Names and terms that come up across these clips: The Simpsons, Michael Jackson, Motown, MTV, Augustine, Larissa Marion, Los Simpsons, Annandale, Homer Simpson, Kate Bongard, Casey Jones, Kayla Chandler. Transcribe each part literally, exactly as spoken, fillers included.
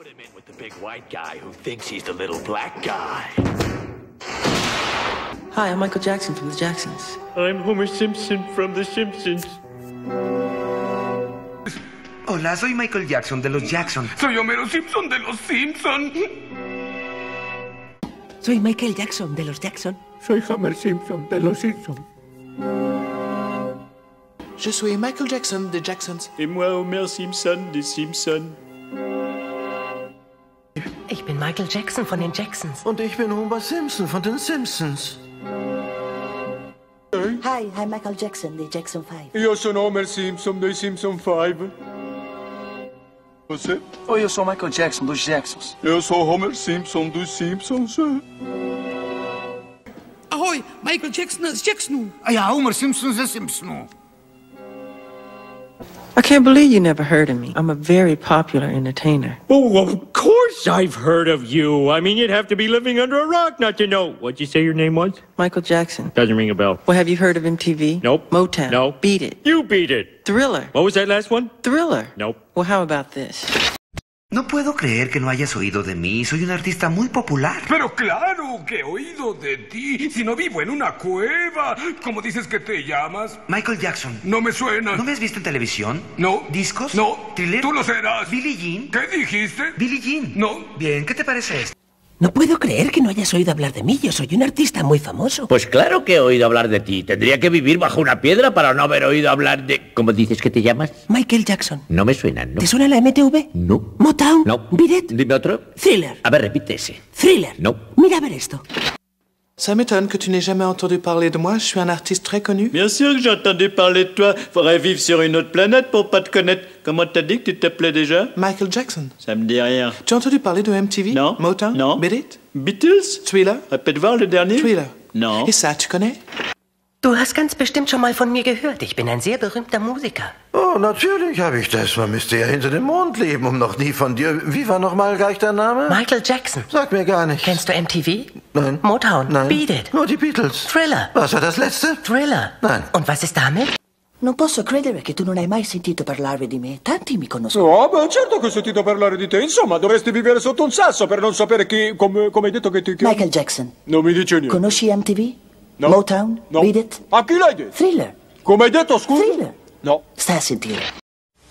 Put him in with the big white guy who thinks he's the little black guy. Hi, I'm Michael Jackson from The Jacksons. I'm Homer Simpson from The Simpsons. Hola, soy Michael Jackson de los Jackson. Soy Homero Simpson de los Simpson. Soy Michael Jackson de los Jackson. Soy Homer Simpson de los Simpson. Je suis Michael Jackson de Jacksons. Et moi, Homer Simpson de Simpson. Ich bin Michael Jackson von den Jacksons. Und ich bin Homer Simpson von den Simpsons. Hi, I'm Michael Jackson de Jackson five. Yo soy Homer Simpson de Simpson five. Você? Oi, eu sou Michael Jackson dos Jacksons. Eu sou Homer Simpson dos Simpsons. Ahoy, Michael Jackson is Jackson. Yeah, Homer Simpson is Simpson. I can't believe you never heard of me. I'm a very popular entertainer. Oh, of course I've heard of you. I mean, you'd have to be living under a rock not to know. What'd you say your name was? Michael Jackson. Doesn't ring a bell. Well, have you heard of M T V? Nope. Motown? No. Beat It? You beat it. Thriller? What was that last one? Thriller? Nope. Well, how about this? No puedo creer que no hayas oído de mí. Soy un artista muy popular. Pero claro que he oído de ti. Si no vivo en una cueva. ¿Cómo dices que te llamas? Michael Jackson. No me suena. ¿No me has visto en televisión? No. ¿Discos? No. ¿Thriller? Tú lo serás. ¿Billie Jean? ¿Qué dijiste? Billie Jean. No. Bien, ¿qué te parece esto? No puedo creer que no hayas oído hablar de mí. Yo soy un artista muy famoso. Pues claro que he oído hablar de ti. Tendría que vivir bajo una piedra para no haber oído hablar de... ¿Cómo dices que te llamas? Michael Jackson. No me suena, ¿no? ¿Te suena la M T V? No. ¿Motown? No. ¿Beat It? Dime otro. Thriller. A ver, repite ese. Thriller. No. Mira a ver esto. Ça m'étonne que tu n'aies jamais entendu parler de moi. Je suis un artiste très connu. Bien sûr que j'ai entendu parler de toi. Faudrait vivre sur une autre planète pour pas te connaître. Comment t'as dit que tu t'appelais déjà? Michael Jackson. Ça me dit rien. Tu as entendu parler de M T V? Non. Motown? Non. Beat It? Beatles? Thriller? Répète voir le dernier? Thriller. Non. Et ça, tu connais? Du hast ganz bestimmt schon mal von mir gehört. Ich bin ein sehr berühmter Musiker. Oh, natürlich habe ich das. Man müsste ja hinter dem Mond leben, um noch nie von dir... Wie war nochmal gleich dein Name? Michael Jackson. Sag mir gar nichts. Kennst du M T V? Nein. Motown? Nein. Beat It? Nur die Beatles. Thriller? Was war das letzte? Thriller? Nein. Und was ist damit? Non posso credere che tu non hai mai sentito parlare di me. Tanti mi conoscono. Oh, beh, certo che ho sentito parlare di te. Insomma, dovresti vivere sotto un sasso per non sapere chi... Come, come hai detto che ti... Michael Jackson. Non mi dice niente. Conosci M T V? No. Motown? No. Beat It? A chi l'hai detto? Thriller. Come hai detto, scusa? Thriller. No. Sta a sentire.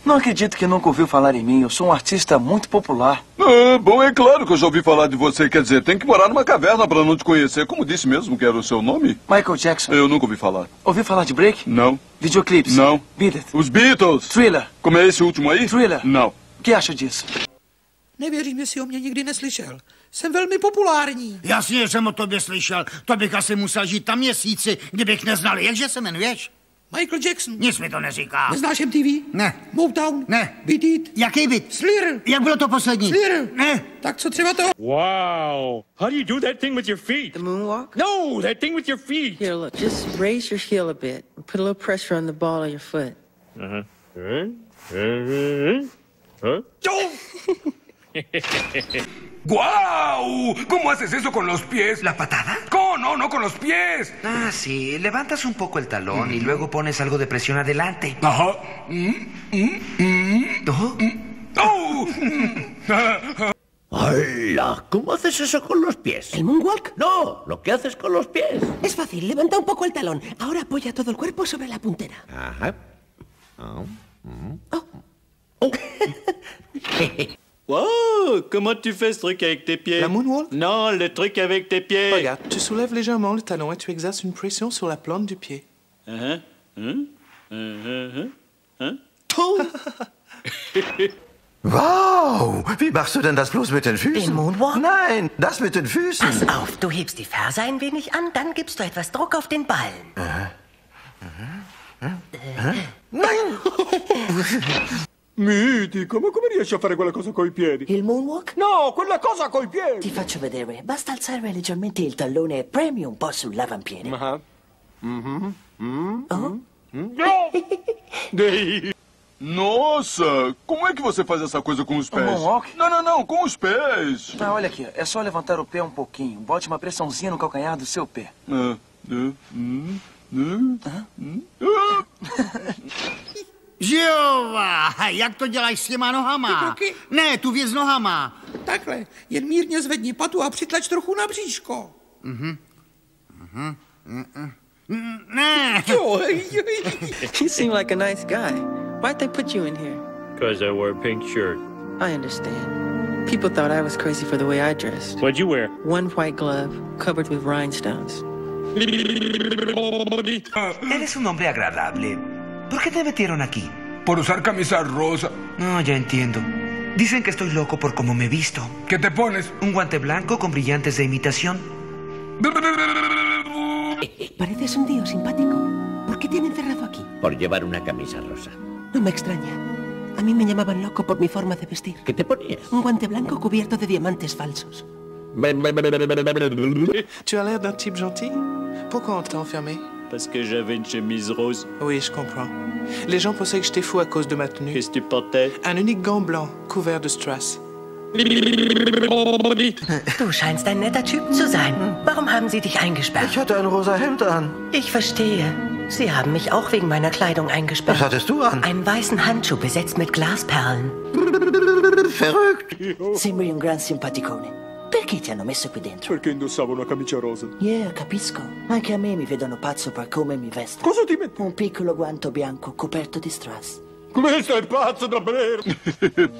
Não acredito que nunca ouviu falar em mim. Eu sou um artista muito popular. Ah, bom, é claro que eu já ouvi falar de você. Quer dizer, tem que morar numa caverna pra não te conhecer. Como disse mesmo que era o seu nome? Michael Jackson. Eu nunca ouvi falar. Ouviu falar de Break? Não. Videoclips? Não. Beat It? Os Beatles. Thriller. Como é esse último aí? Thriller. Não. O que acha disso? Nie věřím, jestli o mě nikdy neslyšel. Jsem velmi populární. Jasně, jsem o tobě slyšel. To bych asi musel žít tam měsíci, kdybych neznal. Jakže se jmenuješ? Michael Jackson. Nic mi to neříká. Neznáš M T V? Ne. Motown? Ne. Beat It? Jaký beat? Thriller. Jak bylo to poslední? Thriller. Ne. Tak co třeba to? Wow. How do you do that thing with your feet? The moonwalk? No, that thing with your feet. Here, look. Just raise your heel a bit. Put a little pressure on the ball of your foot. Uh-huh. Huh? Huh? ¡Guau! ¿Cómo haces eso con los pies? ¿La patada? ¡No, no, no con los pies! Ah, sí. Levantas un poco el talón mm-hmm. y luego pones algo de presión adelante. Ajá. ¡Hala! ¿Cómo haces eso con los pies? ¿El moonwalk? No, lo que haces con los pies. Es fácil. Levanta un poco el talón. Ahora apoya todo el cuerpo sobre la puntera. Ajá. Oh. Oh. Oh. Wow, comment tu fais ce truc avec tes pieds? La moonwalk? Non, le truc avec tes pieds. Regarde, tu soulèves légèrement le talon et tu exerces une pression sur la plante du pied. Hein? Hein? Hein? Hein? Wow, wie machst du denn das bloß mit den Füßen? Den Moonwalk? Nein, das mit den Füßen. Pass auf, du hebst die Ferse ein wenig an, dann gibst du etwas Druck auf den Ballen. Aha. Aha. Aha. Nein! Miti, come, come riesci a fare quella cosa coi piedi? Il moonwalk? No, quella cosa coi piedi! Ti faccio vedere, basta alzare leggermente il tallone e premi un po' sul lavampiede. Uh-huh. Mm-hmm. Mm-hmm. Oh? No! Nossa, como é que você faz essa coisa com os pés? O moonwalk? Não, não, não, com os pés! Ah, olha aqui, é só levantar o pé um pouquinho, bote uma pressãozinha no calcanhar do seu pé. Uh-huh. Uh-huh. Uh-huh. Žilva, jak to děláš s těma nohama? Ty kroky? Ne, tu věc nohama. Takhle, jen mírně zvedni patu a přitlač trochu na bříško. Mhm. Mhm. Mhm. Ne. You seem like a nice guy. Why'd they put you in here? Because I wore a pink shirt. I understand. People thought I was crazy for the way I dressed. What'd you wear? One white glove covered with rhinestones. Eres un hombre agradable. ¿Por qué te metieron aquí? Por usar camisa rosa. No, ya entiendo. Dicen que estoy loco por cómo me he visto. ¿Qué te pones? Un guante blanco con brillantes de imitación. Pareces un tío simpático. ¿Por qué te han encerrado aquí? Por llevar una camisa rosa. No me extraña. A mí me llamaban loco por mi forma de vestir. ¿Qué te ponías? Un guante blanco cubierto de diamantes falsos. Tu as l'air d'un type gentil. Pourquoi on t'a enfermé? Parce que j'avais une chemise rose. Oui, je comprends. Les gens pensaient que j'étais fou à cause de ma tenue. Qu'est-ce que tu portais? Un unique gant blanc couvert de strass. Du scheinst ein netter Typ zu sein. Warum haben sie dich eingesperrt? Ich hatte ein rosa Hemd an. Ich verstehe. Sie haben mich auch wegen meiner Kleidung eingesperrt. Was hattest du an? Einen weißen Handschuh besetzt mit Glasperlen. Verrückt. Sembri un gran simpaticone. Perché ti hanno messo qui dentro? Perché indossavo una camicia rosa. Yeah, capisco. Anche a me mi vedono pazzo per come mi vesto. Cosa ti metti? Un piccolo guanto bianco coperto di strass. Questo è pazzo davvero.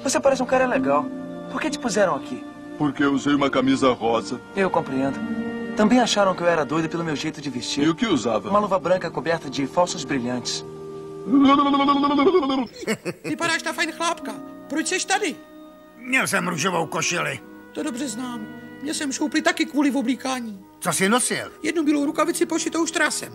Você parece un cara legal. Por que te puseram aqui? Porque eu usei uma camisa rosa. Eu compreendo. Também acharam que eu era doido pelo meu jeito de vestir. E o que usava? Uma luva branca coberta de falsos brilhantes. Ty paráš na fajn chlápka. Proč jsi tady? Měl jsem růžovou košili. To dobře znám. Měl jsem škoupli taky kvůli v oblíkání. Co jsi nosil? Jednu bílou rukavici pošitou štrásem.